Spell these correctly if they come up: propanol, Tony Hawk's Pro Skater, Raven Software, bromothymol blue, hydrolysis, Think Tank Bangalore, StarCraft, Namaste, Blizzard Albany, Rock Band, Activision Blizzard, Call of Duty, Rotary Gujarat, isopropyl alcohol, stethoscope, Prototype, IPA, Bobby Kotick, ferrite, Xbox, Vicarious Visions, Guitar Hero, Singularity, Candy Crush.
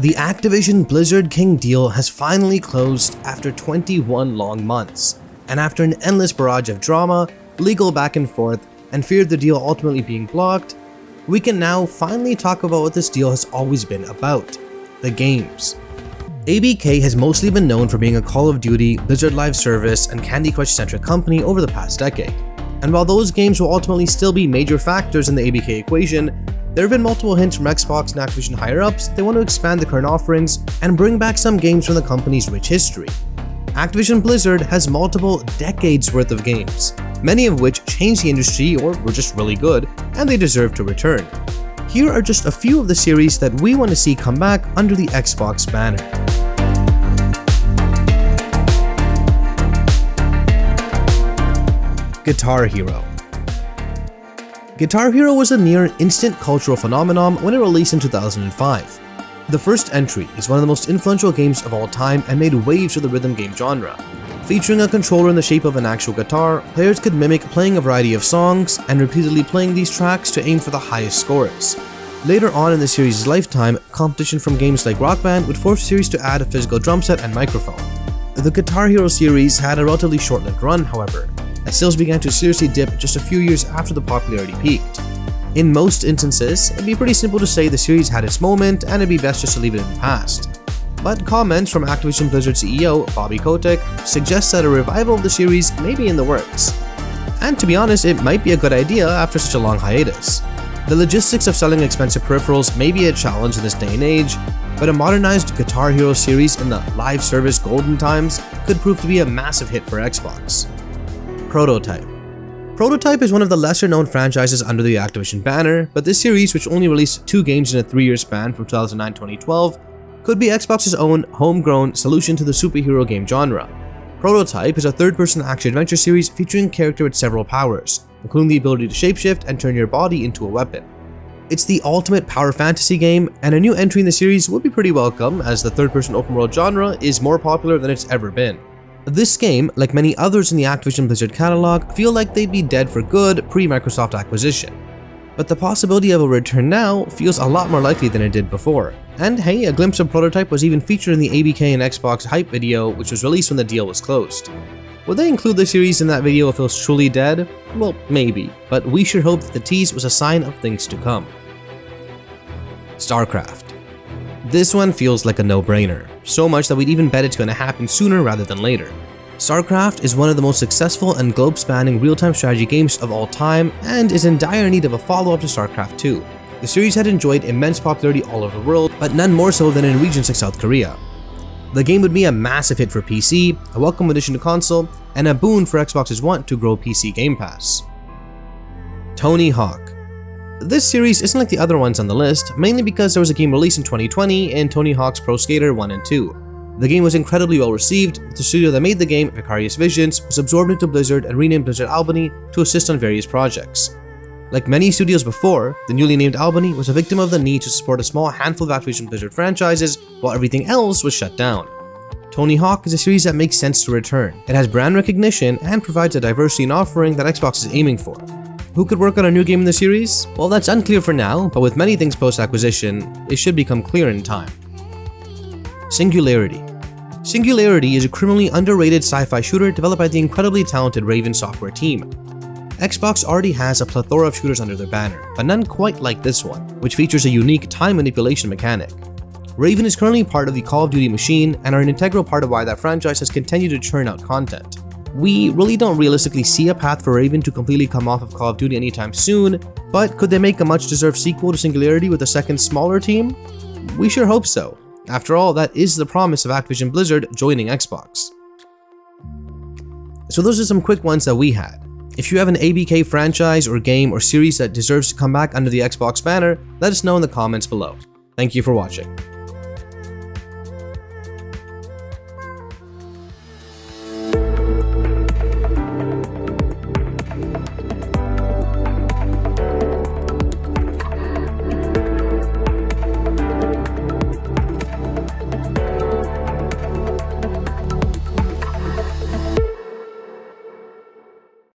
The Activision Blizzard King deal has finally closed after 21 long months, and after an endless barrage of drama, legal back and forth, and fear of the deal ultimately being blocked, we can now finally talk about what this deal has always been about: the games. ABK has mostly been known for being a Call of Duty, Blizzard Live Service, and Candy Crush centric company over the past decade. And while those games will ultimately still be major factors in the ABK equation, there have been multiple hints from Xbox and Activision higher-ups they want to expand the current offerings and bring back some games from the company's rich history. Activision Blizzard has multiple decades worth of games, many of which changed the industry or were just really good, and they deserve to return. Here are just a few of the series that we want to see come back under the Xbox banner. Guitar Hero. Guitar Hero was a near-instant cultural phenomenon when it released in 2005. The first entry is one of the most influential games of all time and made waves for the rhythm game genre. Featuring a controller in the shape of an actual guitar, players could mimic playing a variety of songs and repeatedly playing these tracks to aim for the highest scores. Later on in the series' lifetime, competition from games like Rock Band would force the series to add a physical drum set and microphone. The Guitar Hero series had a relatively short-lived run, however, as sales began to seriously dip just a few years after the popularity peaked. In most instances, it'd be pretty simple to say the series had its moment and it'd be best just to leave it in the past. But comments from Activision Blizzard CEO Bobby Kotick suggest that a revival of the series may be in the works. And to be honest, it might be a good idea after such a long hiatus. The logistics of selling expensive peripherals may be a challenge in this day and age, but a modernized Guitar Hero series in the live service golden times could prove to be a massive hit for Xbox. Prototype. Prototype is one of the lesser-known franchises under the Activision banner, but this series, which only released 2 games in a 3-year span from 2009-2012, could be Xbox's own homegrown solution to the superhero game genre. Prototype is a third-person action-adventure series featuring character with several powers, including the ability to shapeshift and turn your body into a weapon. It's the ultimate power fantasy game, and a new entry in the series would be pretty welcome, as the third-person open-world genre is more popular than it's ever been. This game, like many others in the Activision Blizzard catalog, feel like they'd be dead for good pre-Microsoft acquisition. But the possibility of a return now feels a lot more likely than it did before. And hey, a glimpse of Prototype was even featured in the ABK and Xbox hype video, which was released when the deal was closed. Would they include the series in that video if it was truly dead? Well, maybe, but we sure hope that the tease was a sign of things to come. StarCraft. This one feels like a no-brainer, so much that we'd even bet it's going to happen sooner rather than later. StarCraft is one of the most successful and globe-spanning real-time strategy games of all time and is in dire need of a follow-up to StarCraft II. The series had enjoyed immense popularity all over the world, but none more so than in regions like South Korea. The game would be a massive hit for PC, a welcome addition to console, and a boon for Xbox's want to grow PC Game Pass. Tony Hawk. This series isn't like the other ones on the list, mainly because there was a game released in 2020 in Tony Hawk's Pro Skater 1 and 2. The game was incredibly well received, but the studio that made the game, Vicarious Visions, was absorbed into Blizzard and renamed Blizzard Albany to assist on various projects. Like many studios before, the newly named Albany was a victim of the need to support a small handful of Activision Blizzard franchises while everything else was shut down. Tony Hawk is a series that makes sense to return. It has brand recognition and provides a diversity in offering that Xbox is aiming for. Who could work on a new game in the series? Well, that's unclear for now, but with many things post-acquisition, it should become clear in time. Singularity. Singularity is a criminally underrated sci-fi shooter developed by the incredibly talented Raven Software team. Xbox already has a plethora of shooters under their banner, but none quite like this one, which features a unique time manipulation mechanic. Raven is currently part of the Call of Duty machine and are an integral part of why that franchise has continued to churn out content. We really don't realistically see a path for Raven to completely come off of Call of Duty anytime soon, but could they make a much-deserved sequel to Singularity with a second, smaller team? We sure hope so. After all, that is the promise of Activision Blizzard joining Xbox. So those are some quick ones that we had. If you have an ABK franchise or game or series that deserves to come back under the Xbox banner, let us know in the comments below. Thank you for watching.